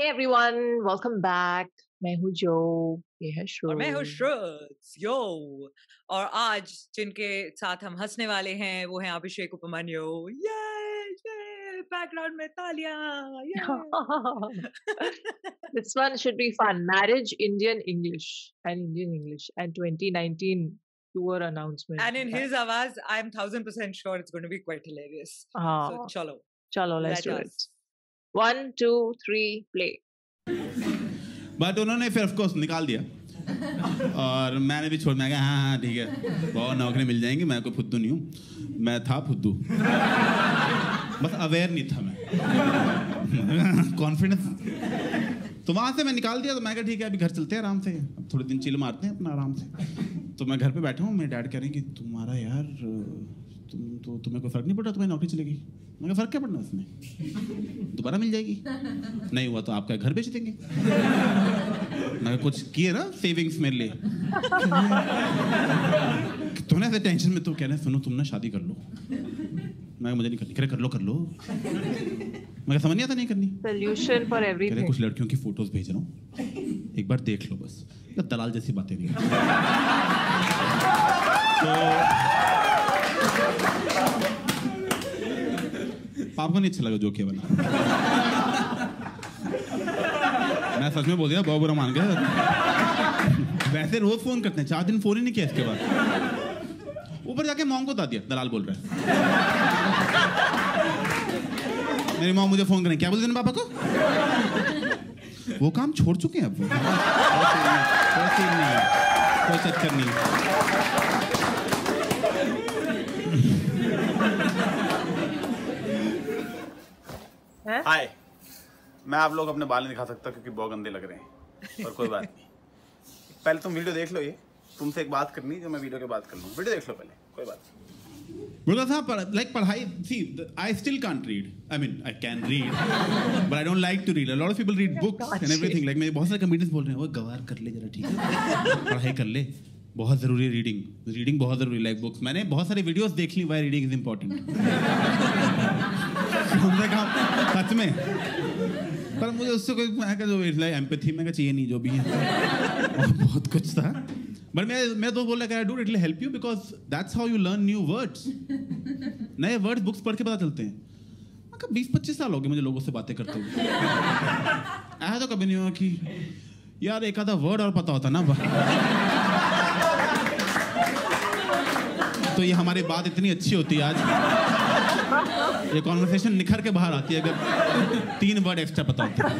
Hey everyone, welcome back। मैं हूँ जो, ये है श्रुति और मैं हूँ श्रुति यो। और आज जिनके साथ हम हंसने वाले हैं वो हैं अभिषेक उपमन्यु। ये बैकग्राउंड में तालियां। This one should be fun। Marriage Indian English and 2019 tour announcement। And in his आवाज, I am 1000% sure it's going to be quite hilarious। So चलो, let's do it। 1, 2, 3, play। But उन्होंने फिर ऑफकोर्स निकाल दिया और मैंने भी छोड़ दिया। हाँ ठीक है, बहुत नौकरी मिल जाएंगी। मैं कोई फुद्दू नहीं हूँ, मैं था फुद्दू, बस अवेयर नहीं था मैं। कॉन्फिडेंस तो वहाँ से मैं निकाल दिया। तो मैं कहा ठीक है, अभी घर चलते हैं आराम से, अब थोड़े दिन चिल मारते हैं अपना आराम से। तो मैं घर पे बैठा हूँ, मेरे डैड कह रहे हैं कि तुम्हारा यार तुम्हें कोई फर्क नहीं पड़ रहा, तुम्हारी नौकरी चलेगी। मगर फर्क क्या पड़ना उसमें, दोबारा मिल जाएगी, नहीं हुआ तो आपका घर बेच देंगे। मगर कुछ किए ना सेविंग्स मेरे लिए। तुमने ऐसे टेंशन में तो कह रहे सुनो तुम ना शादी कर लो। मगर मुझे नहीं करनी। कह रहे कर लो। मगर समझ नहीं आता नहीं करनी। Solution for everything. कुछ लड़कियों की फोटोज भेज रहा हूँ, एक बार देख लो बस। दलाल जैसी बातें नहीं। आपको नहीं अच्छा लगा जोके वाला? मैं सच में बोल दिया, बहुत बुरा मान गया। वैसे रोज फोन करते हैं, 4 दिन फोन ही नहीं किया इसके बाद। ऊपर जाके मॉम को बता दिया दलाल बोल रहा है। मेरी मॉम मुझे फोन करें, क्या बोलते हैं पापा को? वो काम छोड़ चुके हैं अब। कोई चक्कर नहीं। हाय, मैं आप लोग अपने बाल नहीं दिखा सकता क्योंकि बहुत गंदे लग रहे हैं, और कोई बात नहीं। पहले तुम वीडियो देख लो। ये तुमसे एक बात करनी जो मैं वीडियो के बाद कर लूँ, वीडियो देख लो पहले, कोई बात नहीं। बोला साहब लाइक पढ़ाई, see I still can't read. I mean I can read but I don't like to read. A lot of people read books and everything like. मेरे बहुत सारे कमेंट्स बोल रहे हैं वो गवार कर ले जरा, ठीक है पढ़ाई कर ले, बहुत जरूरी है रीडिंग बहुत जरूरी, लाइक बुक्स। मैंने बहुत सारी वीडियोस देख ली वाई रीडिंग इज इम्पोर्टेंट। सच में, पर मुझे उससे कोई जो एम्पैथी में चाहिए नहीं, जो भी है। और बहुत कुछ था, बट मैं तो बोल रहा dude it will help you because that's how you learn new words. नए वर्ड्स बुक्स पढ़ के पता चलते हैं। 20-25 साल हो गए मुझे लोगों से बातें करते हुए। ऐसा तो कभी नहीं हुआ कि यार एक आधा वर्ड और पता होता ना। तो ये हमारी बात इतनी अच्छी होती है आज, ये कॉन्वर्सेशन निखर के बाहर आती है अगर 3 वर्ड एक्स्ट्रा पता होता है।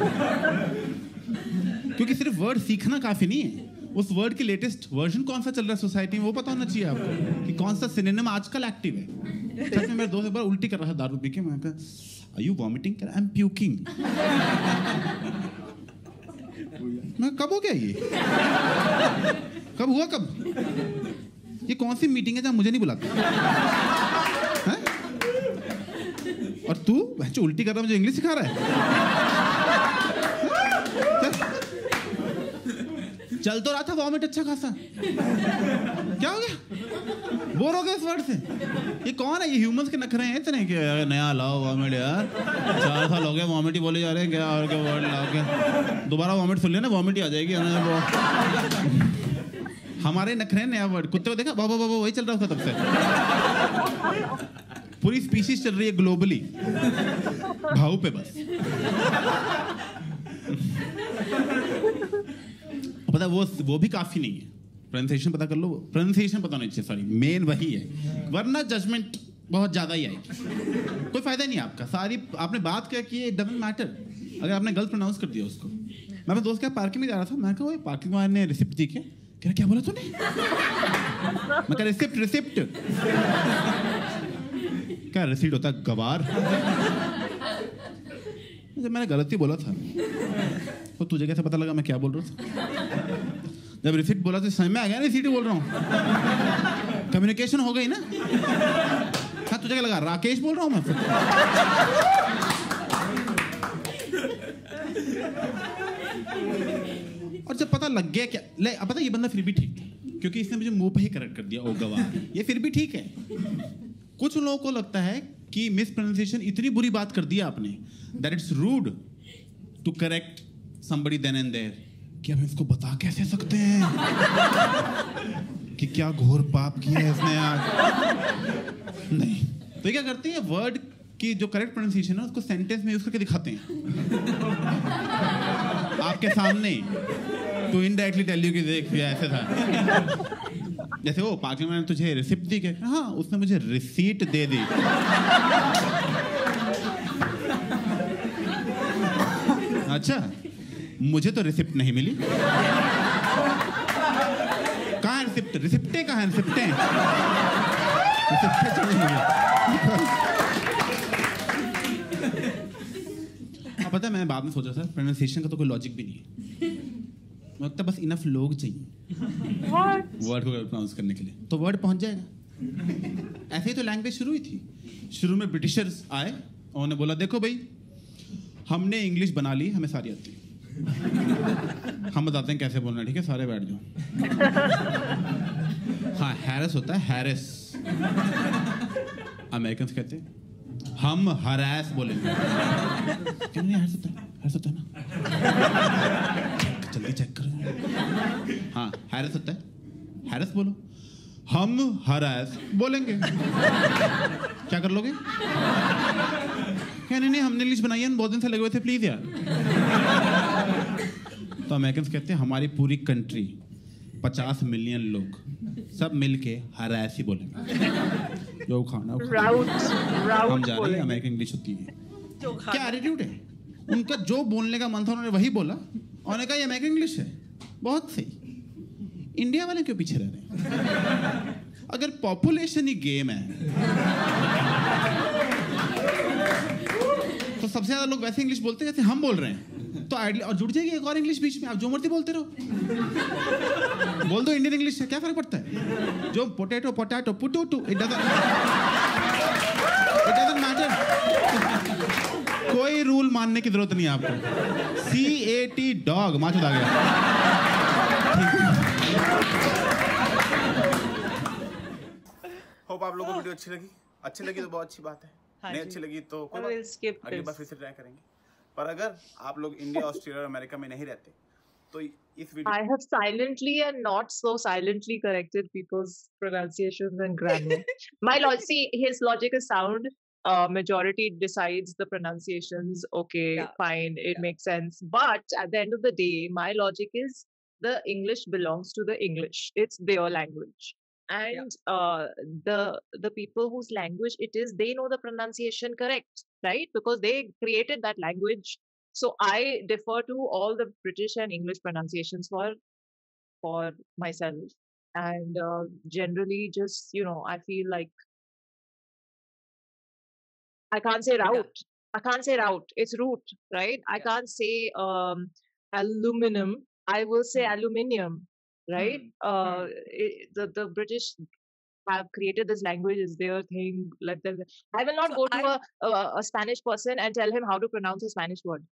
क्योंकि सिर्फ वर्ड सीखना काफी नहीं है, उस वर्ड की लेटेस्ट वर्जन कौन सा चल रहा है सोसाइटी में वो पता होना चाहिए आपको, कि कौन सा सिनोनिम आजकल एक्टिव है। सच में मेरे दोस्त एक बार उल्टी कर रहा था दारू पी के। मैं कहा आर यू वॉमिटिंग? कह रहा आई एम प्यूकिंग। मैं कब हो गया ये, कब हुआ, कब? ये कौन सी मीटिंग है जहाँ मुझे नहीं बुलाते? और तू जो उल्टी कर रहा है मुझे इंग्लिश सिखा रहा है। चल तो रहा था वॉमिट अच्छा खासा, क्या हो गया? बोर हो गया इस वर्ड से। ये कौन है? ये ह्यूमंस के नखरे हैं इतने कि नया लाओ वॉमिट। यार 4 साल हो गए वॉमिट ही बोले जा रहे हैं। क्या और क्या वर्ड लाओ, क्या दोबारा वॉमिट सुन लेना, वॉमिट ही आ जाएगी। हमारे नखरे नया वर्ड। कुत्ते को देखा, बाबा बाबा वही चल रहा था तब से। पूरी स्पीशीज चल रही है ग्लोबली भाव पे बस। पता वो भी काफी नहीं है, प्रोनाउंसिएशन पता कर लो। प्रोनाउंसिएशन पता नहीं चाहिए, सॉरी मेन वही है, वरना जजमेंट बहुत ज्यादा ही आएगी। कोई फायदा नहीं आपका, सारी आपने बात क्या की, डजंट मैटर अगर आपने गलत प्रोनाउंस कर दिया उसको। मैं अपने दोस्त के पार्किंग में जा रहा था, मैं कहा पार्किंग वाले ने रिसिप्ट दी क्या? कह रहा क्या बोला तूने? मैं कह रिसिप्ट। क्या रिसिप्ट होता गवार? जब मैंने गलती बोला था तो तुझे कैसे पता लगा मैं क्या बोल रहा था? जब रिसिप्ट बोला तो समझ में आ गया ना रिसिप्ट बोल रहा हूँ। कम्युनिकेशन हो गई ना। हाँ तुझे क्या लगा राकेश बोल रहा हूँ मैं? और जब पता लग गया क्या ले, अब पता ये बंदा फिर भी ठीक था क्योंकि इसने मुझे मुंह पे ही करेक्ट कर दिया। ओ गवार, ये फिर भी ठीक है। कुछ लोगों को लगता है कि मिस प्रोनाउंसिएशन इतनी बुरी बात कर दी आपने that it's rude to correct somebody then and there. क्या हम इसको बता कैसे सकते हैं कि क्या घोर पाप किया है इसने आज? नहीं तो ये क्या करते हैं, वर्ड की जो करेक्ट प्रोनाउंसिएशन है उसको सेंटेंस में यूज करके दिखाते हैं आपके सामने, तो इनडायरेक्टली टेल यू कि देख ऐसे था। जैसे वो पाकिस्तान में तुझे रिसिप्ट दी क्या? हाँ, उसने मुझे रिसीट दे दी। अच्छा, मुझे तो रिसिप्ट नहीं मिली। कहाँ रिसिप्ट? रिसिप्टे कहाँ? रिसिप्टे अब पता है, मैं बाद में सोचा सर प्रोनाउंसिएशन का तो कोई लॉजिक भी नहीं है, लगता बस इनफ लोग चाहिए वर्ड को प्रोनाउंस करने के लिए, तो वर्ड पहुंच जाएगा। ऐसे ही तो लैंग्वेज शुरू हुई थी। शुरू में ब्रिटिशर्स आए और उन्होंने बोला देखो भाई हमने इंग्लिश बना ली, हमें सारी आती है, हम बताते हैं कैसे बोलना, ठीक है सारे बैठ जाओ। हाँ, हैरिस होता है, हैरिस। अमेरिकन्स कहते हैं हम हरास बोलेंगे, क्यों नहीं हैरिस होता है ना, जल्दी चेक करो। हाँ, हैरिस होता है, हैरिस बोलो, हम हरास बोलेंगे। क्या कर लोगे? क्या नहीं, हमने इंग्लिश बनाई है, बहुत दिन से लगे हुए थे, प्लीज यार। तो अमेरिकन्स कहते हैं हमारी पूरी कंट्री 50 मिलियन लोग सब मिलके हरास ही बोलेंगे, जो खाना हम जा रहे हैं। अमेरिकन इंग्लिश होती है, क्या एटीट्यूड है उनका, जो बोलने का मन था उन्होंने वही बोला, उन्होंने कहा ये अमेरिकन इंग्लिश है, बहुत सही। इंडिया वाले क्यों पीछे रह रहे हैं? अगर पॉपुलेशन ही गेम है तो सबसे ज्यादा लोग वैसे इंग्लिश बोलते हैं जैसे हम बोल रहे हैं, तो आइडियल और जुड़ जाएगी एक और इंग्लिश बीच में, आप जो मर्जी बोलते रहो, बोल दो इंडियन इंग्लिश है, क्या फर्क पड़ता है? जो potato potato पुटू to, it doesn't matter, कोई रूल मानने की जरूरत नहीं है आपको। CAT डॉग, माचो आ गया। होप आप लोगों को वीडियो अच्छी लगी तो बहुत अच्छी बात है, नहीं अच्छी लगी तो अगली बार फिर से ट्राई करेंगे। पर अगर आप लोग इंडिया, ऑस्ट्रेलिया और अमेरिका में नहीं रहते तो इस video I have silently and not so silently corrected people's pronunciations and grammar. My logic, his logic is sound. Majority decides the pronunciations. Okay, yeah, fine, it makes sense. But at the end of the day, my logic is the English belongs to the English. It's their language. And the people whose language it is, they know the pronunciation correct, right? Because they created that language. So I defer to all the British and English pronunciations for myself, and generally just, you know, I feel like I can't say route. I can't say route. It's root, right? I can't say aluminum. I will say aluminium. Right? The British have created this language, is their thing. Let them. I will not go to a Spanish person and tell him how to pronounce a Spanish word.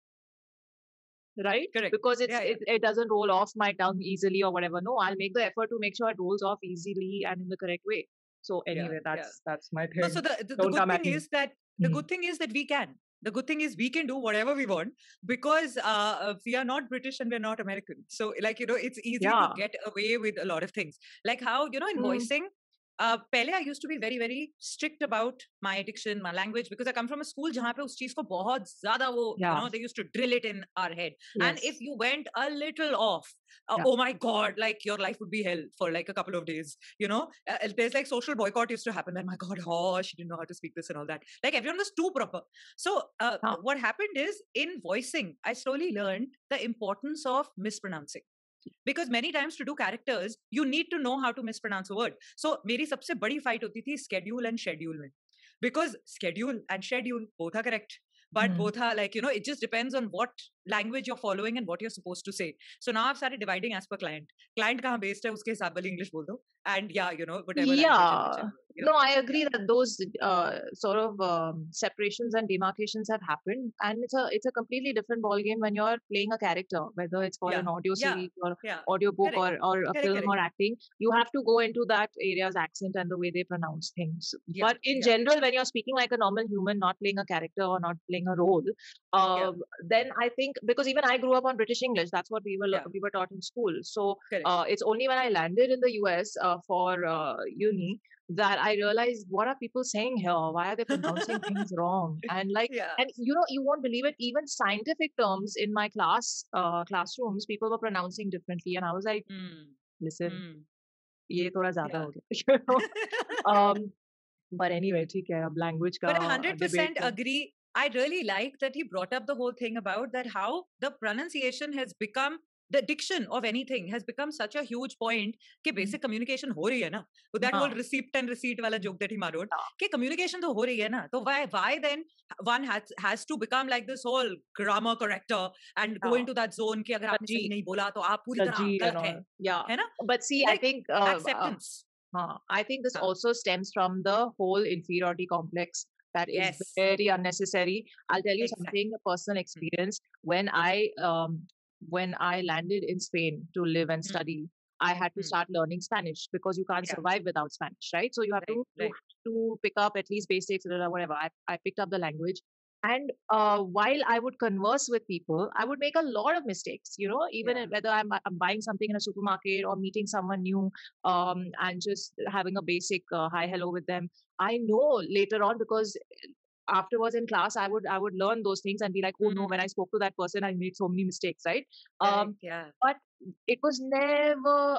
Right? Correct. Because it doesn't roll off my tongue easily or whatever. No, I'll make the effort to make sure it rolls off easily and in the correct way. So anyway, that's my thing. No, so the good thing is that we can. The good thing is we can do whatever we want because we are not British and we are not American. So, like, you know, it's easy to get away with a lot of things. Like how, you know, in voicing, pehle I used to be very, very strict about my diction, my language, because I come from a school jahan pe us cheez ko bahut zyada wo, you know, they used to drill it in our head. Yes. And if you went a little off, oh my God, like your life would be hell for like a couple of days, you know. There's like social boycott used to happen. Like, my God, oh, she didn't know how to speak this and all that. Like everyone was too proper. So what happened is in voicing, I slowly learned the importance of mispronouncing. Because many times to do characters, you need to know how to mispronounce a word. So, मेरी सबसे बड़ी fight होती थी schedule and schedule में, because schedule and schedule both are correct, but both are like, you know, it just depends on what language you're following and what you're supposed to say. So now I've started dividing as per client. Client कहाँ based है उसके हिसाब वाली English बोल दो, and yeah, you know, whatever. Yeah, No, I agree that those sort of separations and demarcations have happened, and it's a completely different ball game when you're playing a character, whether it's for an audio series or audio book or a film or acting. You have to go into that area's accent and the way they pronounce things. Yeah. But in general, when you're speaking like a normal human, not playing a character or not playing a role, then I think, because even I grew up on British English, that's what we were taught in school. So it's only when I landed in the US for uni that I realized, what are people saying here? Why are they pronouncing things wrong? And and you won't believe it, even scientific terms in my classrooms, people were pronouncing differently. And I was like, listen, ye thoda zyada ho gaya, you know? But anyway, theek hai, ab language ka. But 100% agree. I really like that he brought up the whole thing about that, how the pronunciation has become, the diction of anything has become such a huge point कि basic communication हो रही है ना, with that whole receipt and receipt वाला joke that he made, कि communication तो हो रही है ना, तो why then one has to become like this whole grammar corrector and go into that zone कि अगर आपने सही नहीं बोला तो आप पूरी तरह गलत हैं, है ना? But see, like, I think acceptance. I think this also stems from the whole inferiority complex. That is very unnecessary. I'll tell you something, a personal experience. When I landed in Spain to live and study, I had to start learning Spanish, because you can't survive without Spanish, right? So you have to pick up at least basics, whatever. I picked up the language. And while I would converse with people, I would make a lot of mistakes, you know, even whether I'm buying something in a supermarket or meeting someone new, and just having a basic hi, hello with them. I know later on, because afterwards in class, I would learn those things and be like, oh no, when I spoke to that person, I made so many mistakes, right? But it was never,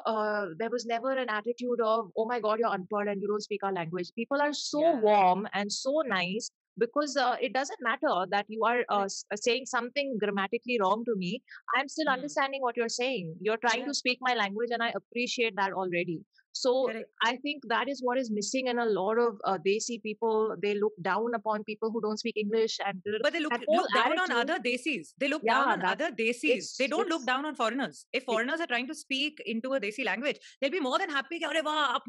there was never an attitude of, oh my God, you're unpearl and you don't speak our language. People are so warm and so nice, because it doesn't matter that you are saying something grammatically wrong to me. I'm still understanding what you're saying. You're trying to speak my language, and I appreciate that already. So I think that is what is missing in a lot of Desi people. They look down upon people who don't speak English. But they look down on other Desis. They look down on other Desis. They don't look down on foreigners. If foreigners are trying to speak into a Desi language, they'll be more than happy. Like, you know,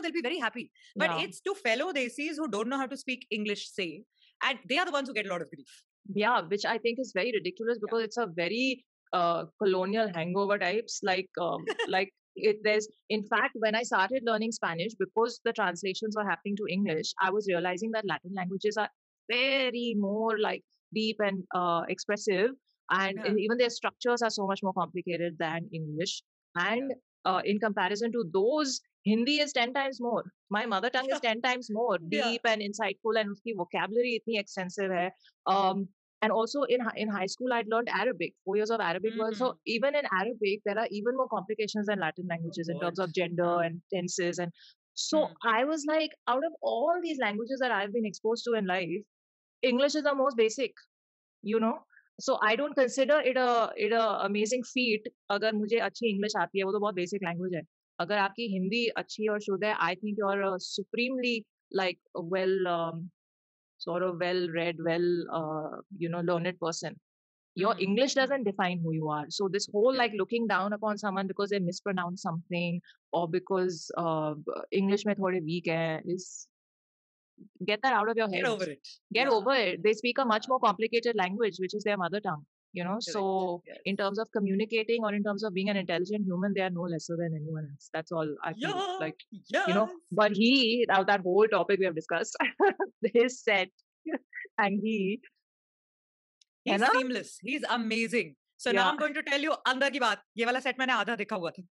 they'll be very happy. But it's to fellow Desis who don't know how to speak English, say. And they are the ones who get a lot of grief. Yeah, which I think is very ridiculous, because it's a very colonial hangover types. Like, in fact, when I started learning Spanish, because the translations were happening to English, I was realizing that Latin languages are very more like deep and expressive, and even their structures are so much more complicated than English. And in comparison to those, Hindi is 10 times more. My mother tongue is 10 times more deep and insightful, and uski vocabulary itni extensive hai. And also in high school, I'd learned Arabic, 4 years of Arabic. So even in Arabic, there are even more complications than Latin languages in terms of gender and tenses. And so I was like, out of all these languages that I've been exposed to in life, English is the most basic, you know. So I don't consider it a amazing feat. Agar mujhe achhi English aati hai, wo to bahut basic language hai. Agar aapki Hindi achhi aur shudh hai, I think you're supremely, like, sort of well-read, learned person. Your English doesn't define who you are. So this whole like looking down upon someone because they mispronounce something, or because English mein thode weak hai, is, get that out of your head. Get over it. Get over it. They speak a much more complicated language, which is their mother tongue. You know, so in terms of communicating or in terms of being an intelligent human, they are no lesser than anyone else. That's all I feel like, you know. But he, now that whole topic we have discussed, his set, and he's seamless. He's amazing. So now I'm going to tell you andar ki baat. Ye wala set maine aadha dekha hua tha,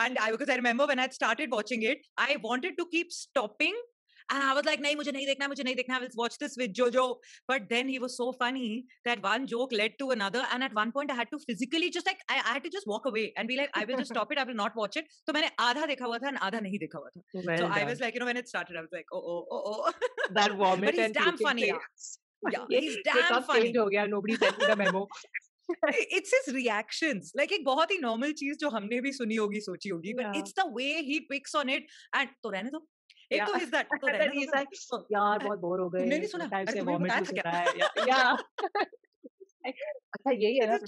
and because I remember when I started watching it, I wanted to keep stopping. And I was like, nahi, mujhe nahi dekhna. I will watch this with Jojo. But then he was so funny that one joke led to another. And at one point I had to physically just like, I had to just walk away and be like, I will just stop it. I will not watch it. So maine aadha dekha hua tha and aadha nahi dekha hua tha. So I was like, you know, when it started, I was like, oh. That vomit. But he's damn funny. He's damn funny. Nobody sent me the memo. It's his reactions. Like एक बहुत ही normal चीज जो हमने भी सुनी होगी, सोची होगी. But it's the way he picks on it. And तो रहने दो. Yeah. So is that he's like, yaar, bahut bore ho gaye. Maine nahi suna. Aise vomit ho raha hai. Yeah. Acha, yehi hai na.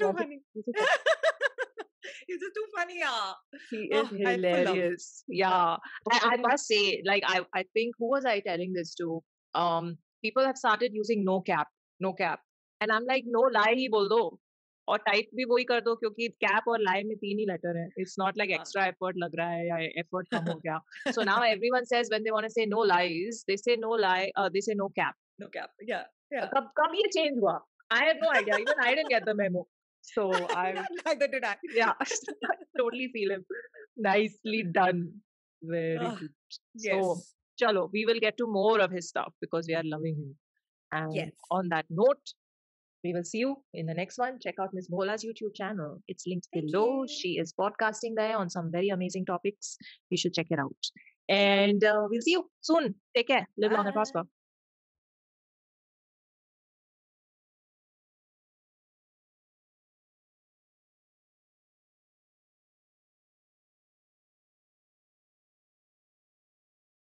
It's just too funny. Yeah. He is hilarious. Yeah. I must say, like, I think, who was I telling this to? People have started using no cap. And I'm like, no lie ही बोल दो और type भी वही कर दो क्योंकि cap और lie में 3 ही letter है. It's not like extra effort लग रहा है या effort कम हो गया. So now everyone says when they want to say no lies, they say no lie. They say no cap. No cap. Yeah. Yeah. कब ये change हुआ? I have no idea. Even I didn't get the memo. So neither did I. Yeah. Totally feel him. Nicely done. Very good. Yes. So chalo, we will get to more of his stuff because we are loving him. And yes. On that note, we will see you in the next one. Check out Ms. Bhola's YouTube channel. It's linked below. She is podcasting there on some very amazing topics. You should check it out. And we'll see you soon. Take care. Live long and prosper.